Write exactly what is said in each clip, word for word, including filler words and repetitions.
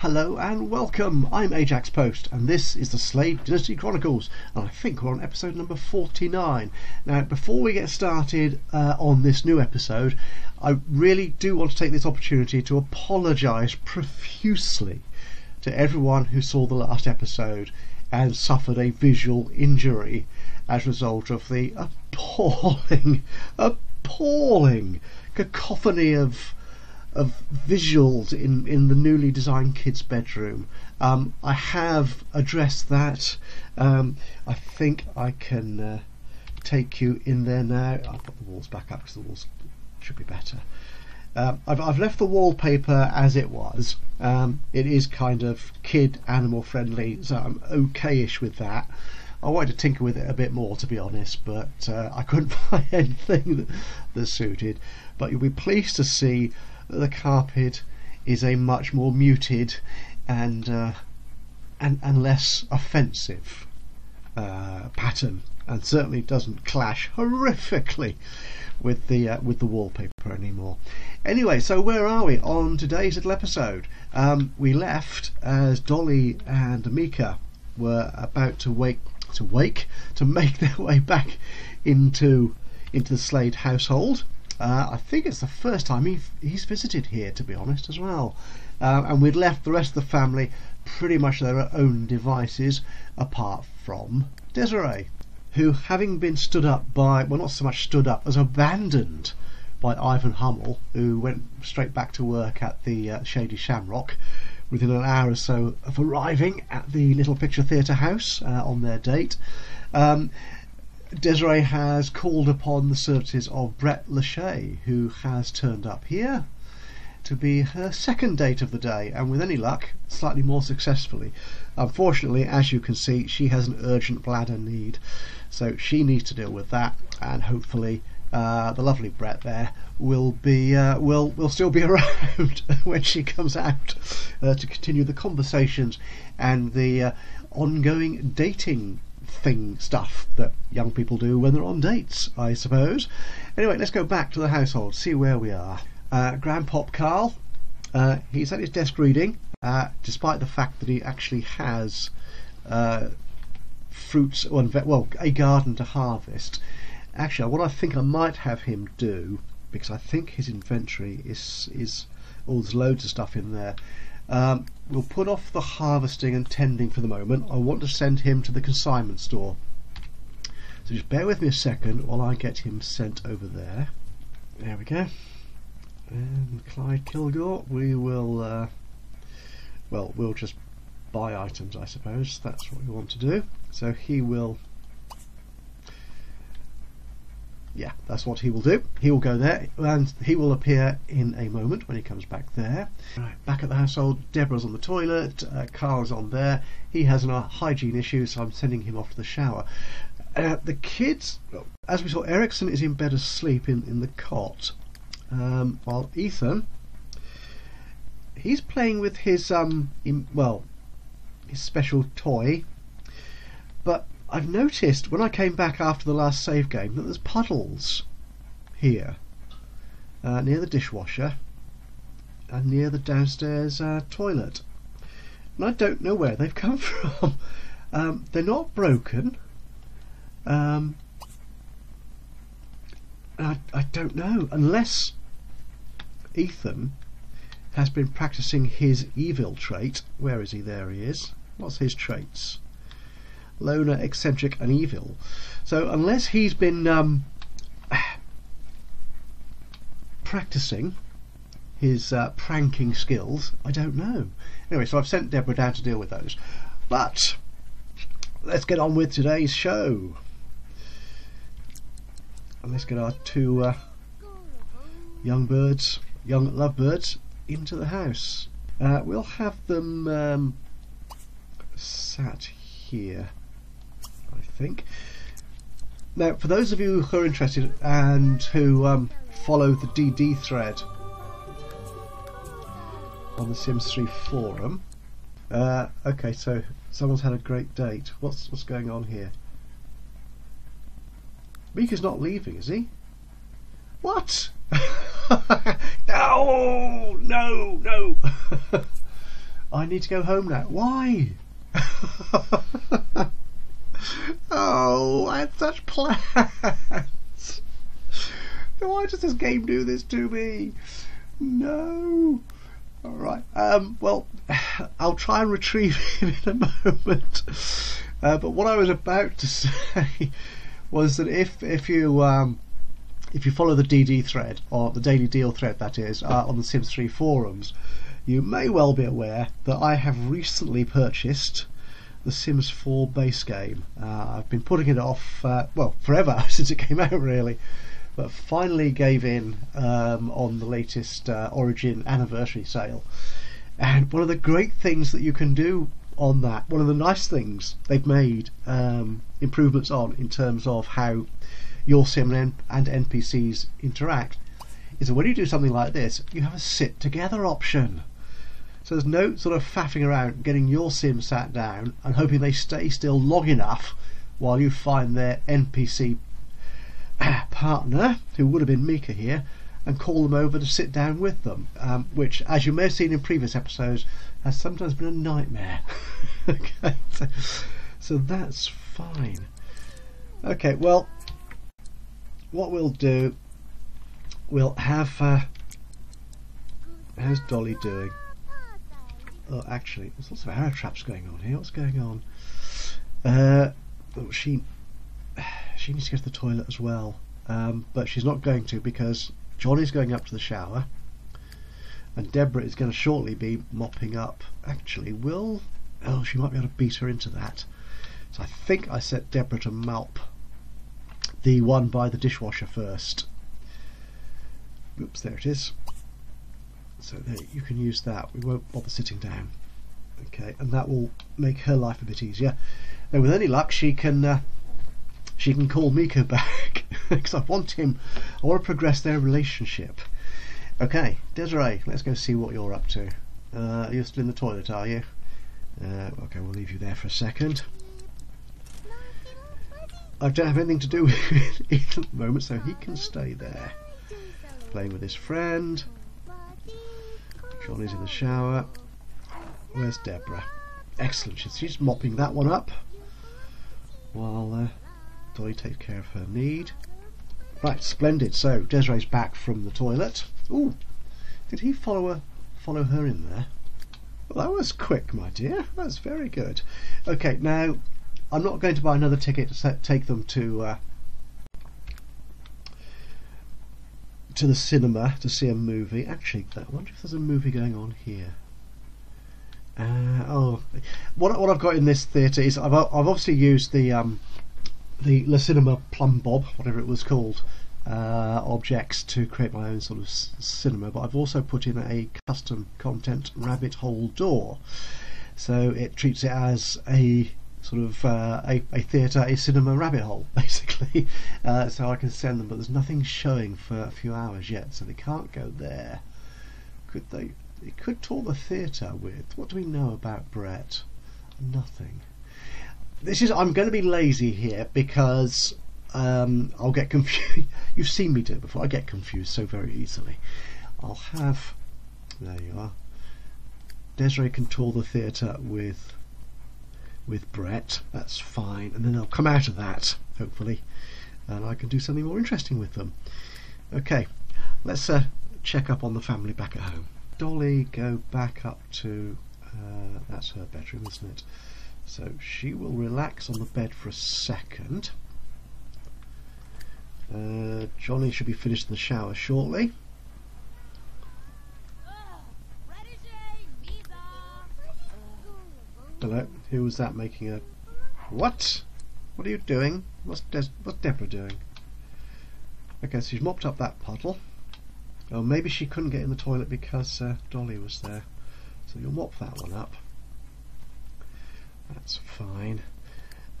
Hello and welcome, I'm Ajax Post and this is the Slade Dynasty Chronicles, and I think we're on episode number forty-nine. Now before we get started uh, on this new episode, I really do want to take this opportunity to apologise profusely to everyone who saw the last episode and suffered a visual injury as a result of the appalling, appalling cacophony of of visuals in, in the newly designed kids' bedroom. Um, I have addressed that. Um, I think I can uh, take you in there now. I'll put the walls back up because the walls should be better. Um, I've, I've left the wallpaper as it was. Um, it is kind of kid animal friendly, so I'm okay-ish with that. I wanted to tinker with it a bit more, to be honest, but uh, I couldn't find anything that, that suited. But you'll be pleased to see the carpet is a much more muted and uh, and, and less offensive uh, pattern, and certainly doesn't clash horrifically with the uh, with the wallpaper anymore. Anyway, so where are we on today's little episode? Um, we left as Dolly and Micah were about to wake to wake to make their way back into into the Slade household. Uh, I think it's the first time he, he's visited here, to be honest, as well. Um, and we'd left the rest of the family pretty much their own devices, apart from Desiree, who, having been stood up by, well, not so much stood up, as abandoned by Ivan Hummel, who went straight back to work at the uh, Shady Shamrock within an hour or so of arriving at the Little Picture Theatre House uh, on their date. Um, Desiree has called upon the services of Brett Lachey, who has turned up here to be her second date of the day, and with any luck, slightly more successfully. Unfortunately, as you can see, she has an urgent bladder need, so she needs to deal with that, and hopefully uh, the lovely Brett there will be uh, will will still be around when she comes out uh, to continue the conversations and the uh, ongoing dating thing stuff that young people do when they're on dates, I suppose. Anyway, let's go back to the household, see where we are. Uh, Grandpop Carl, uh, he's at his desk reading, uh, despite the fact that he actually has uh, fruits, well, well, a garden to harvest. Actually, what I think I might have him do, because I think his inventory is, is oh, there's loads of stuff in there. Um, we'll put off the harvesting and tending for the moment. I want to send him to the consignment store. So just bear with me a second while I get him sent over there. There we go. And Clyde Kilgore, we will, uh, well, we'll just buy items, I suppose. That's what we want to do. So he will, yeah, that's what he will do. He will go there, and he will appear in a moment when he comes back there. Right, back at the household, Deborah's on the toilet, uh, Carl's on there. He has a hygiene issue, so I'm sending him off to the shower. Uh, the kids, as we saw, Erickson is in bed asleep in, in the cot, um, while Ethan, he's playing with his, um, in, well, his special toy, but I've noticed when I came back after the last save game that there's puddles here uh, near the dishwasher and near the downstairs uh, toilet, and I don't know where they've come from. Um, they're not broken, um, I, I don't know, unless Ethan has been practicing his evil trait. Where is he? There he is. What's his traits? Loner, eccentric and evil. So unless he's been um, practicing his uh, pranking skills, I don't know. Anyway, so I've sent Deborah down to deal with those, but let's get on with today's show, and let's get our two uh, young birds, young lovebirds, into the house. Uh, we'll have them um, sat here, I think. Now, for those of you who are interested and who um, follow the D D thread on the Sims three forum, uh, okay, so someone's had a great date. What's what's going on here? Micah's not leaving, is he? What? No, no, no. I need to go home now. Why? Oh, I had such plans. Why does this game do this to me? No. All right. Um, well, I'll try and retrieve him in a moment. Uh, but what I was about to say was that if if you um, if you follow the D D thread, or the Daily Deal thread, that is, uh, on the Sims three forums, you may well be aware that I have recently purchased the Sims four base game. Uh, I've been putting it off, uh, well, forever since it came out, really, but finally gave in um, on the latest uh, Origin anniversary sale. And one of the great things that you can do on that, one of the nice things they've made um, improvements on in terms of how your sim and N P Cs interact, is that when you do something like this, you have a sit together option. So there's no sort of faffing around getting your sim sat down and hoping they stay still long enough while you find their N P C partner, who would have been Micah here, and call them over to sit down with them, um, which, as you may have seen in previous episodes, has sometimes been a nightmare. Okay, so, so that's fine. Okay, well, what we'll do, we'll have, uh, how's Dolly doing? Oh, actually, there's lots of arrow traps going on here. What's going on? Uh, oh, she, she needs to go to the toilet as well, um, but she's not going to, because Johnny's going up to the shower, and Deborah is going to shortly be mopping up. Actually, will, oh, she might be able to beat her into that. So I think I set Deborah to mop the one by the dishwasher first. Oops, there it is. So there, you can use that. We won't bother sitting down. Okay, and that will make her life a bit easier. And with any luck, she can uh, she can call Micah back, because I want him. I want to progress their relationship. Okay, Desiree, let's go see what you're up to. Uh, you're still in the toilet, are you? Uh, okay, we'll leave you there for a second. I don't have anything to do with Ethan at the moment, so he can stay there, playing with his friend. Johnny's in the shower. Where's Deborah? Excellent, she's mopping that one up while uh, Dolly takes care of her need. Right, splendid. So Desiree's back from the toilet. Ooh, did he follow her, follow her in there? Well, that was quick, my dear. That's very good. Okay, now I'm not going to buy another ticket to take them to uh, to the cinema to see a movie. Actually, I wonder if there's a movie going on here. Uh, oh, what what I've got in this theatre is I've I've obviously used the um, the Le Cinema Plumbob, whatever it was called, uh, objects to create my own sort of cinema. But I've also put in a custom content rabbit hole door, so it treats it as a sort of uh, a, a theatre, a cinema rabbit hole, basically. Uh, so I can send them, but there's nothing showing for a few hours yet, so they can't go there. Could they? They could tour the theatre with. What do we know about Brett? Nothing. This is. I'm going to be lazy here, because um, I'll get confused. You've seen me do it before. I get confused so very easily. I'll have. There you are. Desiree can tour the theatre with. with Brett, that's fine, and then they'll come out of that, hopefully, and I can do something more interesting with them. Okay, let's uh, check up on the family back at home. Dolly, go back up to, uh, that's her bedroom, isn't it? So she will relax on the bed for a second. Uh, Johnny should be finished in the shower shortly. Hello. Who was that making a... What? What are you doing? What's, Des what's Deborah doing? Okay, so she's mopped up that puddle. Oh, maybe she couldn't get in the toilet because uh, Dolly was there. So you'll mop that one up. That's fine.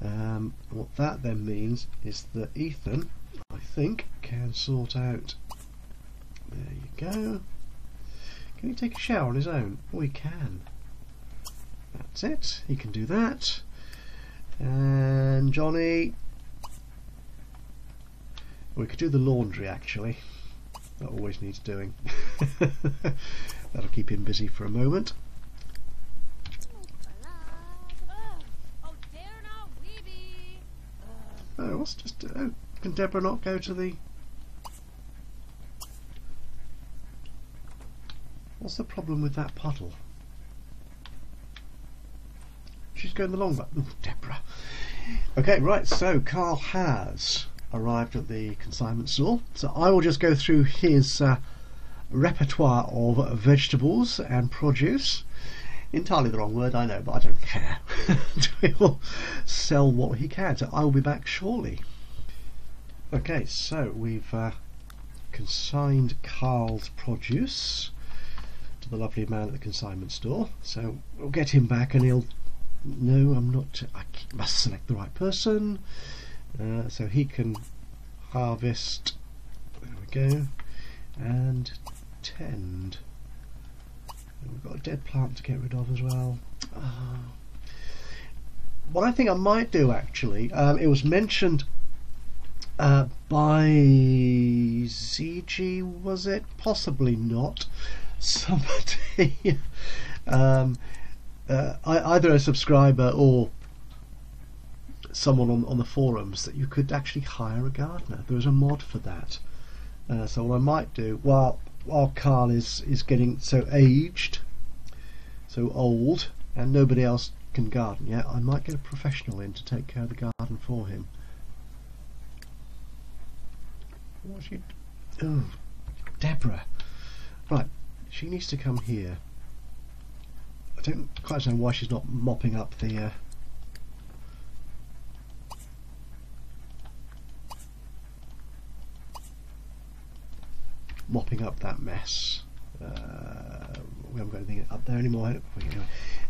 Um, what that then means is that Ethan, I think, can sort out... There you go. Can he take a shower on his own? Oh, he can. That's it, he can do that. And Johnny We could do the laundry, actually. That always needs doing. That'll keep him busy for a moment. Oh, what's just... Oh, can Deborah not go to the... What's the problem with that puddle? She's going the long way. Oh, Deborah. Okay, right, so Carl has arrived at the consignment store. So I will just go through his uh, repertoire of vegetables and produce. Entirely the wrong word, I know, but I don't care. We will sell what he can. So I will be back shortly. Okay, so we've uh, consigned Carl's produce to the lovely man at the consignment store. So we'll get him back, and he'll. No, I'm not. I must select the right person. Uh, so he can harvest. There we go, and tend. And we've got a dead plant to get rid of as well. Uh, what I think I might do, actually, um, it was mentioned uh, by Z G, was it? Possibly not. Somebody, um, uh, either a subscriber or someone on, on the forums, that you could actually hire a gardener. There was a mod for that. Uh, so what I might do, well, while Carl is, is getting so aged, so old, and nobody else can garden yet, I might get a professional in to take care of the garden for him. What's she... Oh, Deborah. Right, she needs to come here. I don't quite understand why she's not mopping up the... Uh, mopping up that mess. Uh, we haven't got anything up there anymore.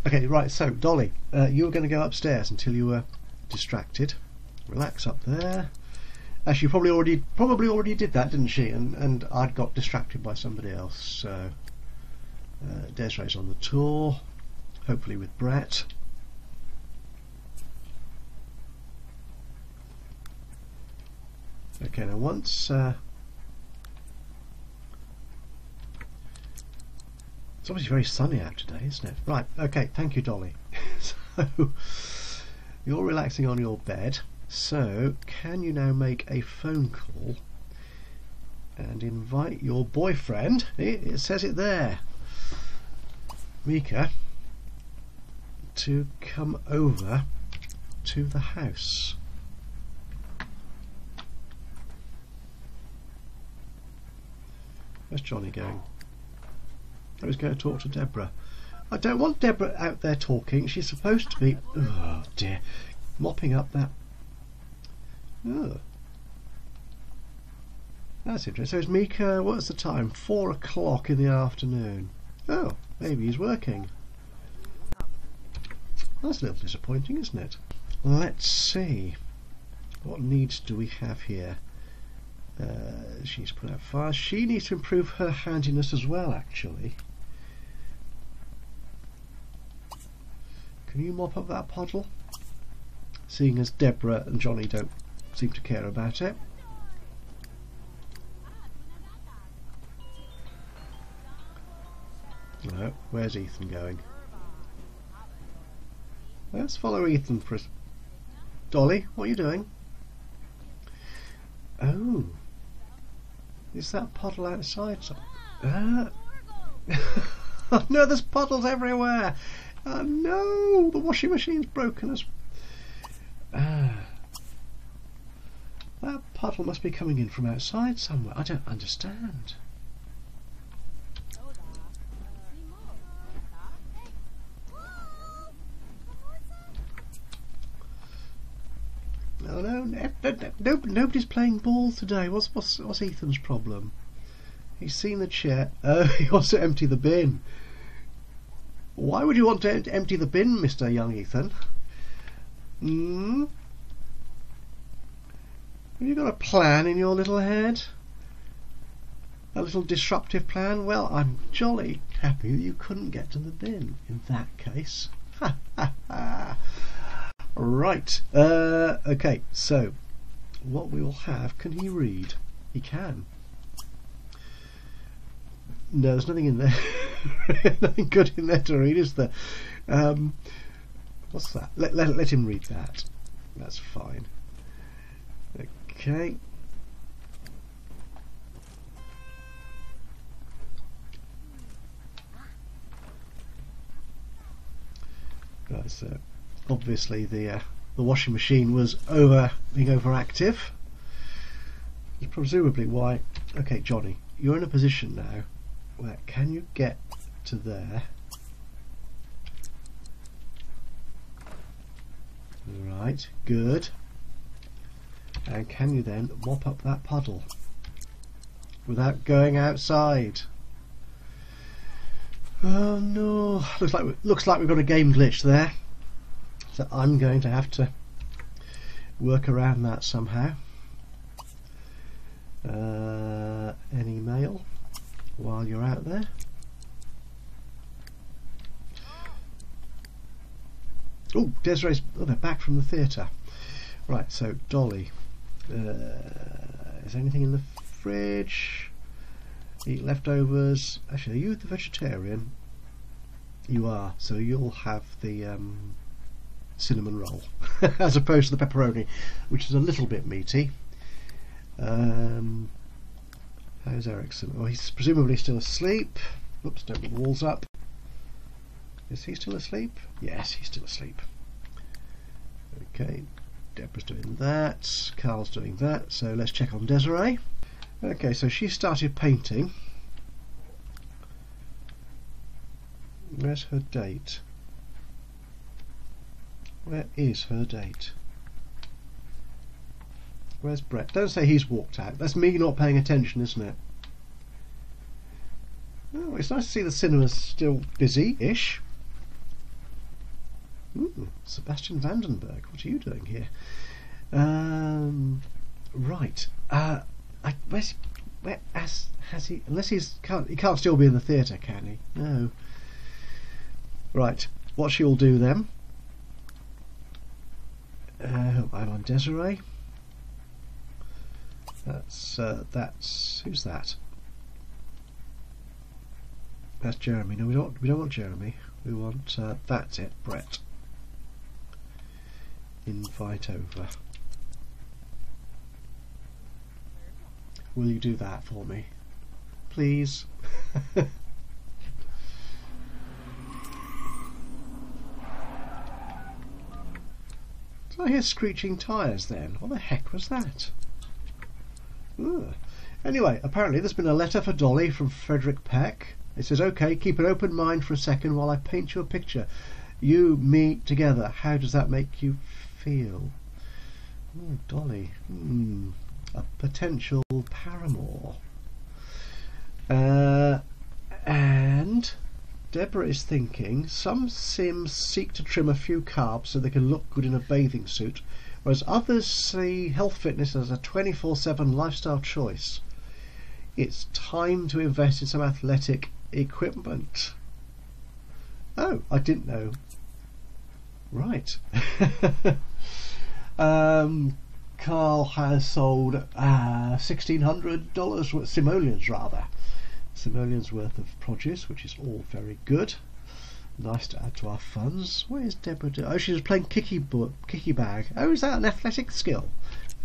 Okay, right, so Dolly, uh, you were going to go upstairs until you were distracted. Relax up there. Actually, probably already probably already did that, didn't she? And and I'd got distracted by somebody else. So uh, Desiree's on the tour, hopefully with Brett. Okay, now once. Uh, It's obviously very sunny out today, isn't it? Right, okay, thank you, Dolly. So, you're relaxing on your bed. So, can you now make a phone call and invite your boyfriend? It, it says it there. Micah, to come over to the house. Where's Johnny going? I was going to talk to Deborah. I don't want Deborah out there talking. She's supposed to be... Oh dear. Mopping up that... Oh. That's interesting. So it's Micah... What's the time? Four o'clock in the afternoon. Oh, maybe he's working. That's a little disappointing, isn't it? Let's see. What needs do we have here? Uh, she's put out fire. She needs to improve her handiness as well, actually. Can you mop up that puddle? Seeing as Deborah and Johnny don't seem to care about it. No, where's Ethan going? Let's follow Ethan for a... Dolly, what are you doing? Oh. Is that puddle outside? Ah. Oh, no, there's puddles everywhere. Oh no, the washing machine's broken us. Ah. That puddle must be coming in from outside somewhere. I don't understand. No, no, no, no, no, nobody's playing ball today. What's what's what's Ethan's problem? He's seen the chair. Oh, he wants to empty the bin. Why would you want to empty the bin, Mister Young Ethan? Hmm? Have you got a plan in your little head? A little disruptive plan? Well, I'm jolly happy that you couldn't get to the bin in that case. Ha ha ha. Right, uh, okay, so what we will have. Can he read? He can. No, there's nothing in there. Nothing good in there to read, is there? Um, what's that? Let, let, let him read that. That's fine. Okay. Right, so obviously the uh, the washing machine was over being overactive. It's presumably why. Okay, Johnny, you're in a position now where can you get to there? Right, good. And can you then mop up that puddle without going outside? Oh no! Looks like we, looks like we've got a game glitch there, so I'm going to have to work around that somehow. Uh, any mail while you're out there? Oh, Desiree's oh, they're back from the theatre. Right, so Dolly, uh, is there anything in the fridge? Eat leftovers. Actually, are you the vegetarian? You are, so you'll have the um, cinnamon roll as opposed to the pepperoni, which is a little bit meaty. Um, how's Erickson? Oh, he's presumably still asleep. Oops, don't put the walls up. Is he still asleep? Yes, he's still asleep. Okay, Deborah's doing that. Carl's doing that. So let's check on Desiree. Okay, so she started painting. Where's her date? Where is her date? Where's Brett? Don't say he's walked out. That's me not paying attention, isn't it? Oh, it's nice to see the cinema's still busy-ish. Ooh, Sebastian Vandenberg, what are you doing here? Um, right. Uh, I, where's, where has, has he? Unless he's can't, he can't still be in the theatre, can he? No. Right. What she'll do then? Uh, I'm on Desiree. That's uh, that's who's that? That's Jeremy. No, we don't. We don't want Jeremy. We want uh, that's it, Brett. Invite over. Will you do that for me? Please? Did I hear screeching tyres then? What the heck was that? Ugh. Anyway, apparently there's been a letter for Dolly from Frederick Peck. It says, okay, keep an open mind for a second while I paint your picture. You, me, together. How does that make you feel? Ooh, Dolly. Hmm. A potential paramour. Uh, and Deborah is thinking some Sims seek to trim a few carbs so they can look good in a bathing suit, whereas others see health fitness as a twenty-four seven lifestyle choice. It's time to invest in some athletic equipment. Oh, I didn't know. Right. um... Carl has sold uh, sixteen hundred dollars worth, simoleons rather, simoleons worth of produce, which is all very good. Nice to add to our funds. Where is Deborah? Oh, she's playing kicky, kicky bag. Oh, is that an athletic skill?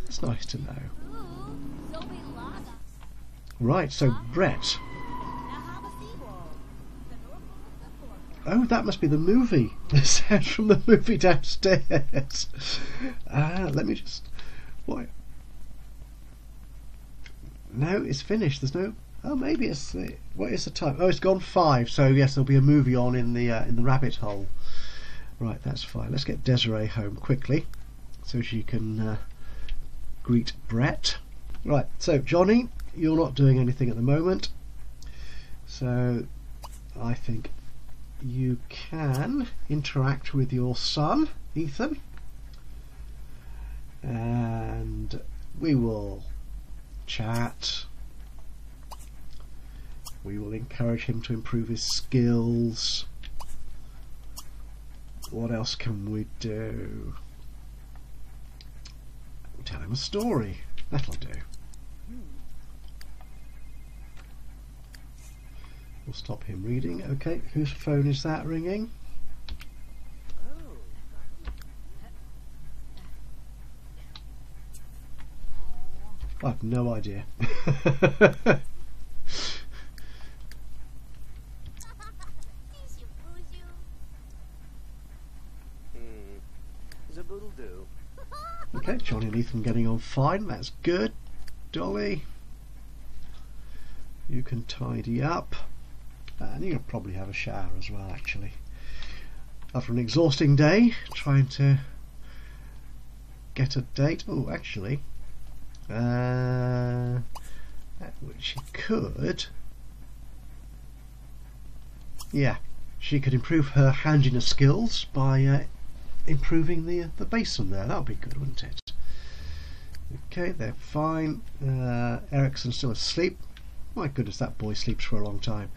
That's nice to know. Right, so Brett. Oh, that must be the movie. The sound from the movie downstairs. Ah, let me just... What? No, it's finished. There's no. Oh, maybe it's the. What is the time? Oh, it's gone five. So yes, there'll be a movie on in the uh, in the rabbit hole. Right, that's fine. Let's get Desiree home quickly, so she can uh, greet Brett. Right. So Johnny, you're not doing anything at the moment. So I think you can interact with your son, Ethan. And we will chat, we will encourage him to improve his skills. What else can we do? Tell him a story. That'll do. We'll stop him reading. Okay, whose phone is that ringing? I've no idea. Okay, Johnny and Ethan getting on fine, that's good. Dolly, you can tidy up. And you'll probably have a shower as well, actually. After an exhausting day, trying to get a date. Oh, actually, uh, which she could. Yeah, she could improve her handiness skills by uh, improving the uh, the basin there. That would be good, wouldn't it? Okay, they're fine. Uh, Erickson's still asleep. My goodness, that boy sleeps for a long time.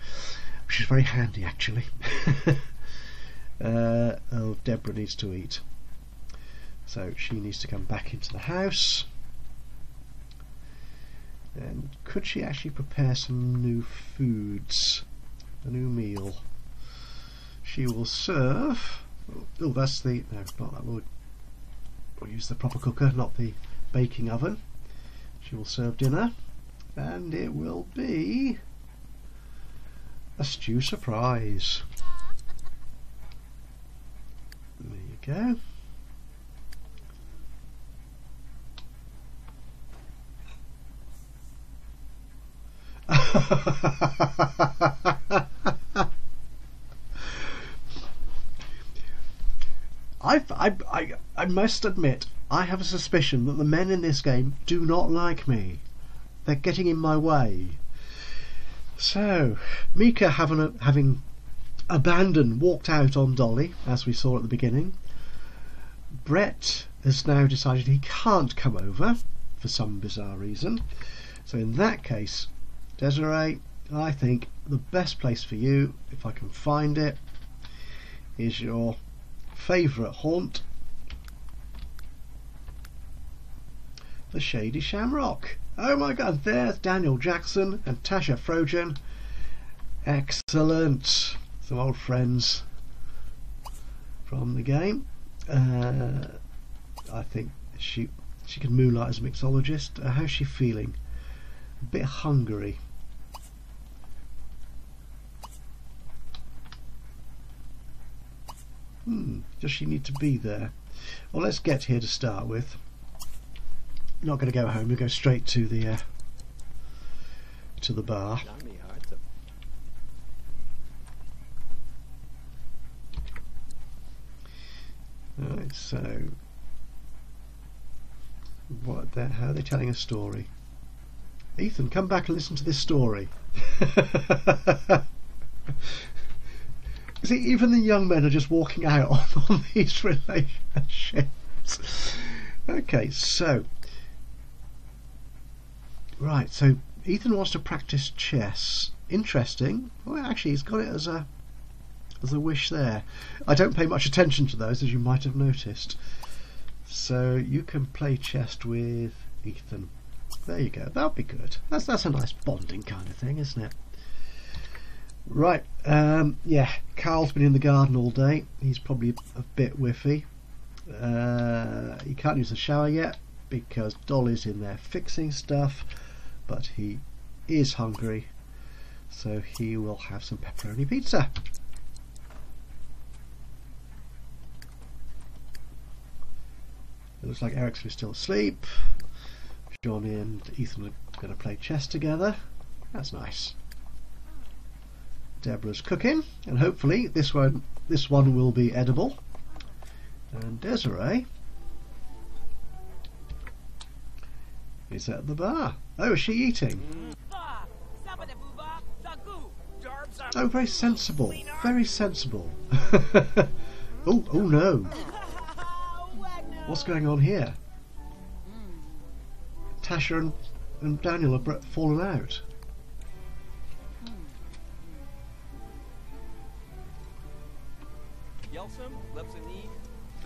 Which is very handy, actually. uh, oh, Deborah needs to eat, so she needs to come back into the house. And could she actually prepare some new foods, a new meal? She will serve. Oh, oh that's the no, not that. We'll, we'll use the proper cooker, not the baking oven. She will serve dinner, and it will be a stew surprise. There you go. I've, I, I, I must admit, I have a suspicion that the men in this game do not like me. They're getting in my way. So, Micah having, having abandoned, walked out on Dolly, as we saw at the beginning. Brett has now decided he can't come over for some bizarre reason. So in that case, Desiree, I think the best place for you, if I can find it, is your favourite haunt, the Shady Shamrock. Oh my god, there's Daniel Jackson and Tasha Frogen. Excellent. Some old friends from the game. Uh, I think she she can moonlight as a mixologist. Uh, how's she feeling? A bit hungry. Hmm, does she need to be there? Well, let's get here to start with. Not going to go home. We go straight to the uh, to the bar. Alright, so what? The, how are they telling a story? Ethan, come back and listen to this story. See, even the young men are just walking out on, on these relationships. Okay, so. Right, so Ethan wants to practice chess. Interesting. Well, actually, he's got it as a as a wish there. I don't pay much attention to those, as you might have noticed. So you can play chess with Ethan. There you go. That'll be good. That's that's a nice bonding kind of thing, isn't it? Right. Um, yeah. Carl's been in the garden all day. He's probably a bit whiffy. Uh, he can't use the shower yet because Dolly's in there fixing stuff. But he is hungry, so he will have some pepperoni pizza. It looks like Erickson is still asleep. Johnny and Ethan are going to play chess together. That's nice. Deborah's cooking, and hopefully this one this one will be edible. And Desiree is at the bar. Oh, is she eating? Oh, very sensible. Very sensible. oh, oh no. What's going on here? Tasha and, and Daniel have fallen out.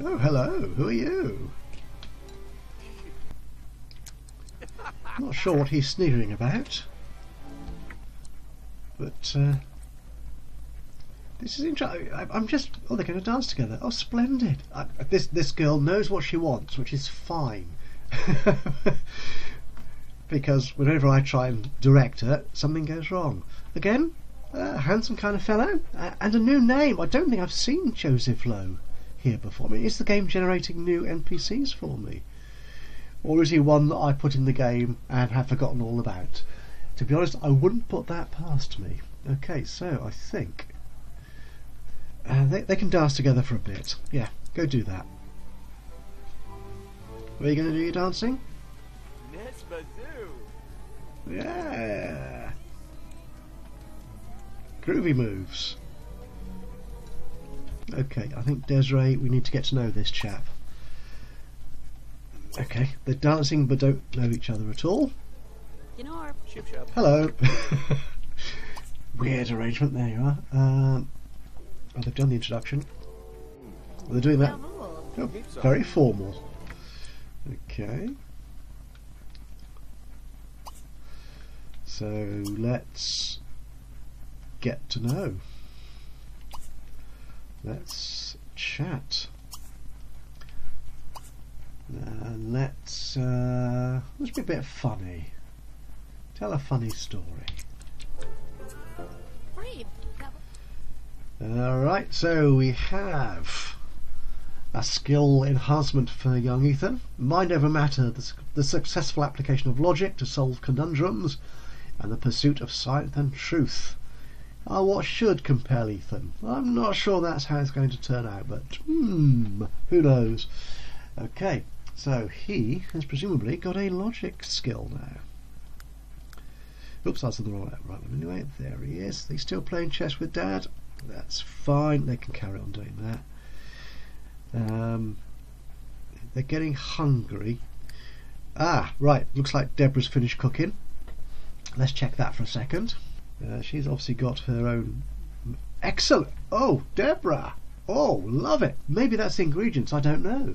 Oh, hello. Who are you? Not sure what he's sneering about, but uh, this is interesting. I'm just oh, they're going to dance together. Oh, splendid! I, this this girl knows what she wants, which is fine. Because whenever I try and direct her, something goes wrong. Again, a handsome kind of fellow, and a new name. I don't think I've seen Joseph Lowe here before. I mean, is the game generating new N P Cs for me? Or is he one that I put in the game and have forgotten all about? To be honest, I wouldn't put that past me. Okay, so I think uh, they, they can dance together for a bit. Yeah, go do that. Where are you going to do your dancing? Yeah, groovy moves. Okay, I think Desiree, we need to get to know this chap. Okay, they're dancing but don't know each other at all. You know our ship shop. Hello. Weird arrangement. There you are. Um, oh, they've done the introduction. Well, they're doing that. Oh, very formal. Okay. So let's get to know. Let's chat. And let's uh, let's be a bit funny. Tell a funny story. All right. So we have a skill enhancement for young Ethan. Mind over matter. The, the successful application of logic to solve conundrums. And the pursuit of science and truth are what should compel Ethan. I'm not sure that's how it's going to turn out, but hmm, who knows. Okay, so he has presumably got a logic skill now. Oops, that's in the wrong right one anyway. There he is. He's still playing chess with Dad. That's fine, they can carry on doing that. Um, they're getting hungry. Ah, right, looks like Deborah's finished cooking. Let's check that for a second. Uh, she's obviously got her own... Excellent! Oh, Deborah! Oh, love it! Maybe that's the ingredients, I don't know.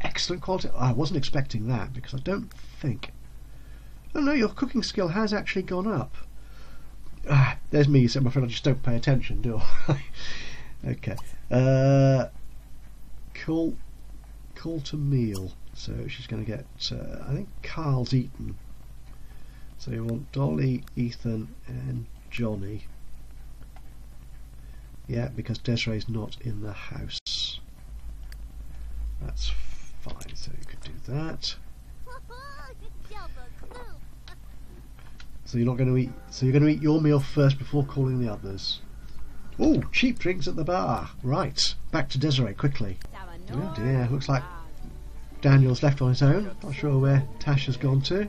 Excellent quality. I wasn't expecting that because I don't think... Oh no, your cooking skill has actually gone up. Ah, there's me, so I'm afraid I just don't pay attention, do I? Okay. Uh, call, call to meal. So she's going to get... Uh, I think Carl's eaten. So you want Dolly, Ethan and Johnny. Yeah, because Desiree's not in the house. That's fine, so you could do that. So you're not going to eat, so you're going to eat your meal first before calling the others. Oh, cheap drinks at the bar. Right, back to Desiree quickly. Oh dear, looks like Daniel's left on his own. Not sure where Tasha's gone to.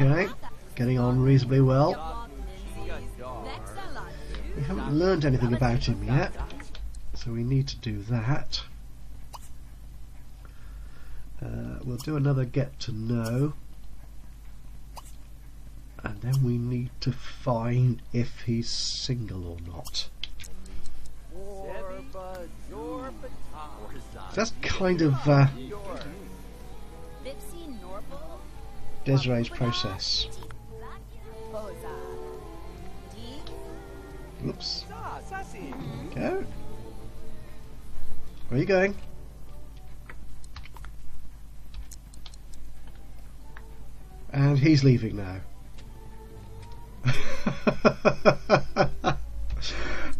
Okay, getting on reasonably well. We haven't learned anything about him yet, so we need to do that. Uh, we'll do another get to know, and then we need to find if he's single or not. So that's kind of uh, Desiree's process. Oops. Go. Where are you going? And he's leaving now.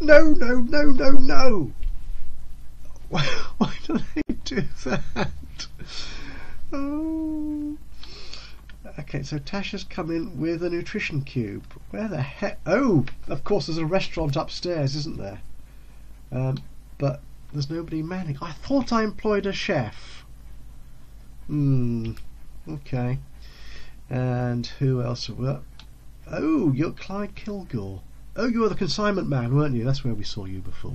No, no, no, no, no! Why do they do that? Oh. Okay, so Tasha's come in with a nutrition cube. Where the heck? Oh, of course, there's a restaurant upstairs, isn't there? Um, but there's nobody manning. I thought I employed a chef. Hmm. Okay. And who else? Were? Oh, you're Clyde Kilgore. Oh, you were the consignment man, weren't you? That's where we saw you before.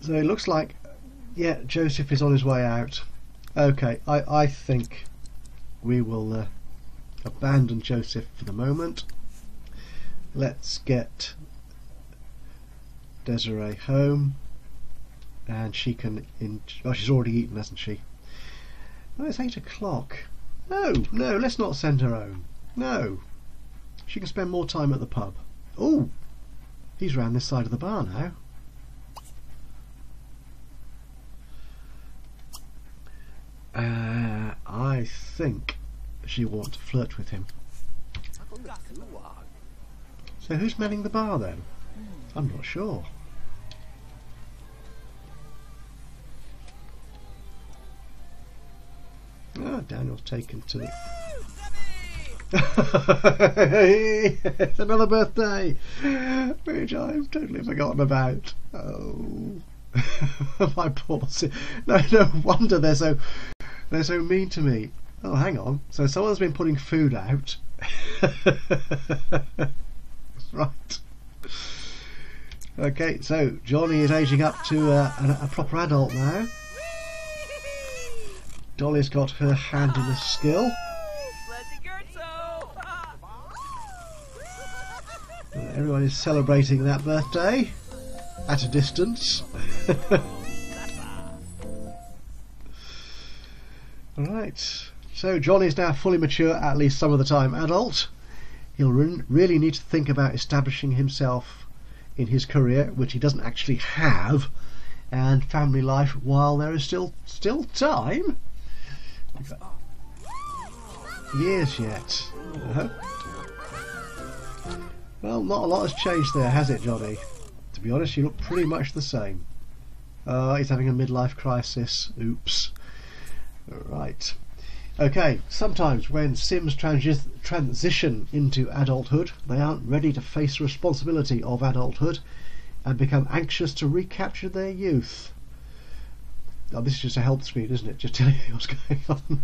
So it looks like, yeah, Joseph is on his way out. Okay, I, I think we will uh, abandon Joseph for the moment. Let's get Desiree home, and she can. In oh, she's already eaten, hasn't she? Oh, it's eight o'clock. No, no, let's not send her home. No, she can spend more time at the pub. Oh, he's round this side of the bar now. Uh, I think she wants to flirt with him. So who's manning the bar then? I'm not sure. Ah, oh, Daniel's taken to the... It's another birthday! Which I've totally forgotten about. Oh... My poor... No, no wonder they're so... They're so mean to me. Oh, hang on. So someone's been putting food out. Right. Okay, so Johnny is aging up to uh, a, a proper adult now. Dolly's got her hand in a skill. Uh, everyone is celebrating that birthday at a distance. Right, so Johnny is now fully mature, at least some of the time adult. He'll re really need to think about establishing himself in his career, which he doesn't actually have, and family life while there is still still time. Years yet. Uh-huh. Well, not a lot has changed there, has it, Johnny? To be honest, you look pretty much the same. Uh, he's having a midlife crisis. Oops. Right. Okay, sometimes when Sims transi transition into adulthood, they aren't ready to face the responsibility of adulthood and become anxious to recapture their youth. Oh, this is just a help screen, isn't it? Just telling you what's going on.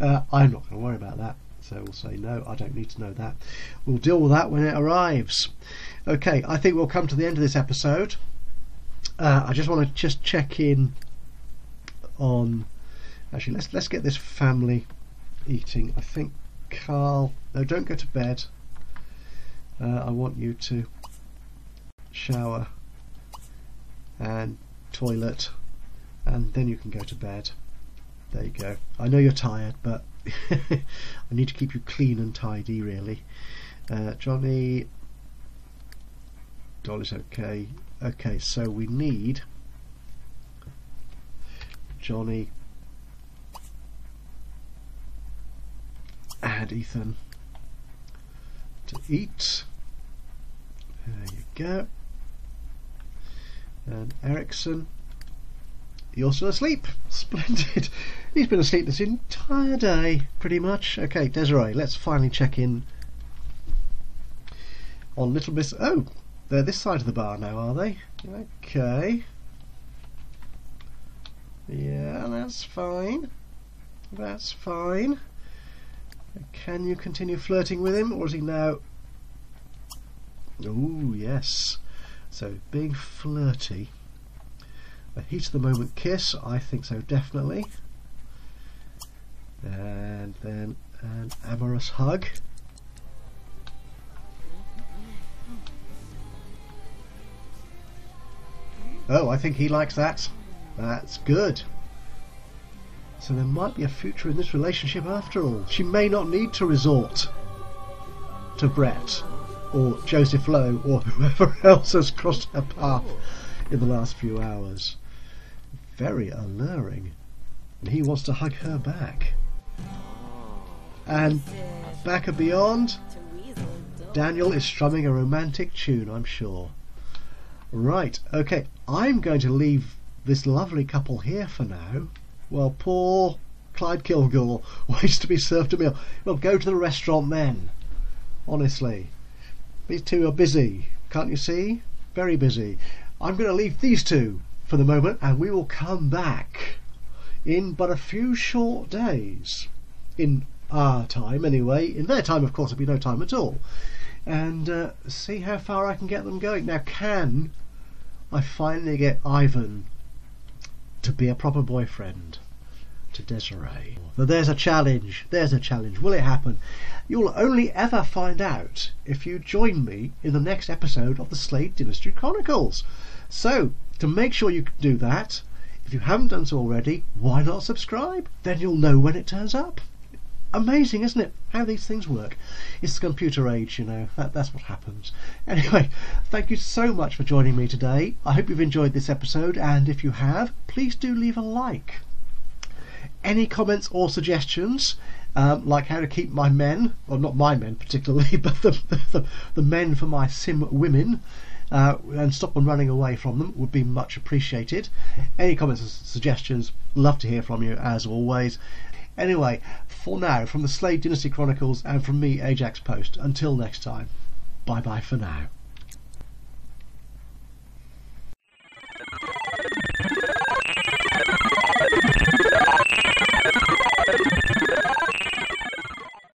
Uh, I'm not going to worry about that, so we'll say no, I don't need to know that. We'll deal with that when it arrives. Okay, I think we'll come to the end of this episode. Uh, I just want to just check in on... Actually, let's let's get this family eating. I think Carl. No, don't go to bed. Uh, I want you to shower and toilet, and then you can go to bed. There you go. I know you're tired, but I need to keep you clean and tidy, really. Uh, Johnny, Dolly's okay. Okay, so we need Johnny. Add Ethan to eat. There you go. And Erickson, you're still asleep. Splendid. He's been asleep this entire day, pretty much. Okay, Desiree, let's finally check in on Little Miss. Oh, they're this side of the bar now, are they? Okay. Yeah, that's fine. That's fine. Can you continue flirting with him, or is he now... Oh, yes. So, being flirty. A heat of the moment kiss, I think so, definitely. And then an amorous hug. Oh, I think he likes that. That's good. So there might be a future in this relationship after all. She may not need to resort to Brett or Joseph Lowe or whoever else has crossed her path in the last few hours. Very alluring. And he wants to hug her back. And back and beyond, Daniel is strumming a romantic tune, I'm sure. Right, okay, I'm going to leave this lovely couple here for now. Well, poor Clyde Kilgore waits to be served a meal. Well, go to the restaurant then. Honestly. These two are busy. Can't you see? Very busy. I'm going to leave these two for the moment, and we will come back in but a few short days. In our time, anyway. In their time, of course, there'll be no time at all. And uh, see how far I can get them going. Now, can I finally get Ivan to be a proper boyfriend? to Desiree. Now there's a challenge, there's a challenge. Will it happen? You'll only ever find out if you join me in the next episode of the Slade Dynasty Chronicles. So, to make sure you can do that, if you haven't done so already, why not subscribe? Then you'll know when it turns up. Amazing, isn't it, how these things work? It's the computer age, you know, that, that's what happens. Anyway, thank you so much for joining me today. I hope you've enjoyed this episode, and if you have, please do leave a like. Any comments or suggestions, um, like how to keep my men, well, not my men particularly, but the, the, the men for my sim women, Uh, and stop them running away from them, would be much appreciated. Any comments or suggestions, love to hear from you as always. Anyway, for now, from the Slade Dynasty Chronicles and from me, Ajax Post, until next time, bye bye for now.